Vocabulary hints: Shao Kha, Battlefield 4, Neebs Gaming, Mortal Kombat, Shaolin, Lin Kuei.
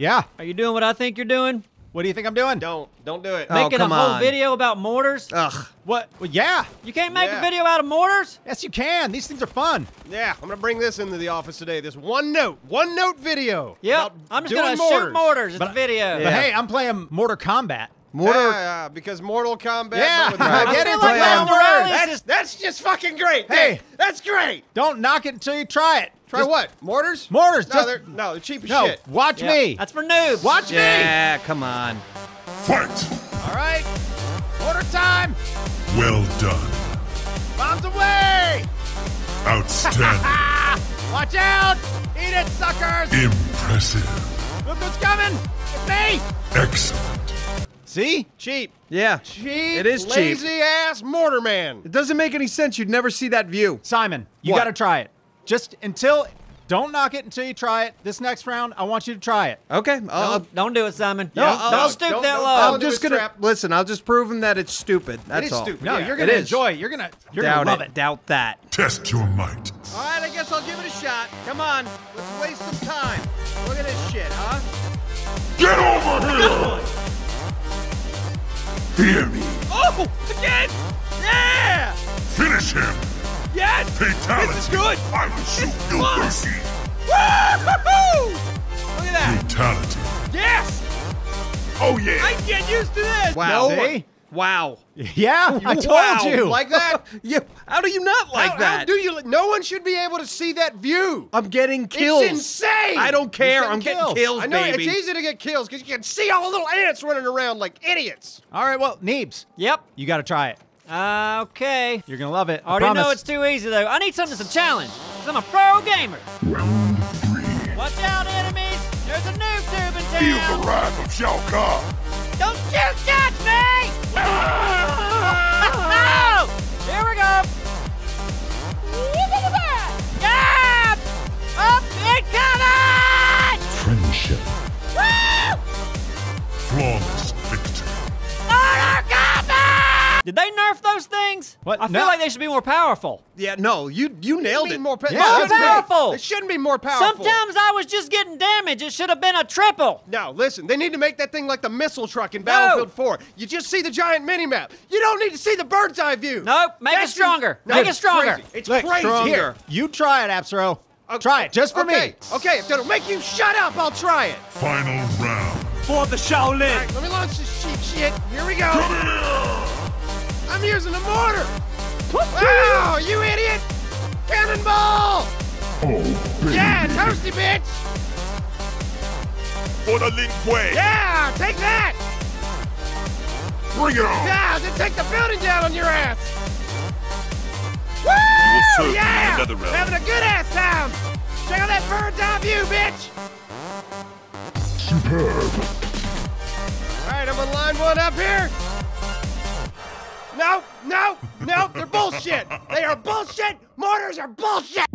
Yeah. Are you doing what I think you're doing? What do you think I'm doing? Don't do it. Making a whole video about mortars? Ugh. What? Well, yeah. You can't make a video out of mortars? Yes, you can. These things are fun. Yeah, I'm gonna bring this into the office today. This one note video. Yep. I'm just gonna shoot mortars. It's a video. But hey, I'm playing Mortal Kombat. Because Mortal Kombat. Yeah, I get it. Like that's just fucking great. Hey, that's great. Don't knock it until you try it. Try what? Mortars? Mortars. No, they're cheap as shit. Watch me. That's for noobs. Watch me. Yeah, come on. Fight. All right. Mortar time. Well done. Bombs away. Outstanding. Watch out. Eat it, suckers. Impressive. Look who's coming. It's me. Excellent. See? Cheap. Yeah. Cheap. It is cheap. Lazy ass mortar man. It doesn't make any sense. You'd never see that view. Simon, you gotta try it. Just don't knock it until you try it. This next round, I want you to try it. Okay. Don't do it, Simon. No, don't stoop that low. I'm just gonna listen. I'll just prove him that it's stupid. That's all. It is stupid. No, you're gonna enjoy it. You're gonna love it. Doubt that. Test your might. All right, I guess I'll give it a shot. Come on, let's waste some time. Look at this shit, huh? Get over here! Fear me. Oh, again! Yeah! Finish him! Yes! Fatality. This is good! I will shoot you, Lucy! Woo-hoo-hoo! Look at that! Fatality. Yes! Oh, yeah! I get used to this! Wow. No. Wow. Yeah, I told you. Like that? Yeah. How do you not like that? How do you? No one should be able to see that view. I'm getting kills. It's insane. I don't care. I'm getting kills, baby. I know, it's easy to get kills because you can see all the little ants running around like idiots. All right, well, Neebs. Yep. You got to try it. Okay. You're going to love it. I already know it's too easy, though. I need something that's a challenge because I'm a pro gamer. Round three. Watch out, enemies. There's a noob tube in town. Feel the wrath of Shao Kha. Don't you judge me! No! Here we go! Yeah! Up and coming! Friendship. Woo! Flawless victory. Mortal Kombat! Did they nerf those things? What? I feel like they should be more powerful. Yeah, no, you nailed it. More powerful. It shouldn't be more powerful. Sometimes I was just getting damage. It should have been a triple. No, listen, they need to make that thing like the missile truck in Battlefield 4. You just see the giant mini-map. You don't need to see the bird's eye view. Nope, make it stronger. No, make it stronger. Crazy. It's crazy. Here, you try it, Absro. Try it, just for me. Okay, if that'll make you shut up, I'll try it. Final round. For the Shaolin. All right, let me launch this cheap shit. Here we go. Come here. I'm using a mortar. Wow, you idiot! Cannonball! Oh, baby. Yeah, toasty bitch! For the Lin Kuei! Yeah, take that! Bring it on! Yeah, then take the building down on your ass! Woo! You yeah! Another round. Having a good ass time! Check out that bird's eye view, bitch! Superb! Alright, I'm gonna line one up here! No, no, no, they're bullshit. They are bullshit. Mortars are bullshit.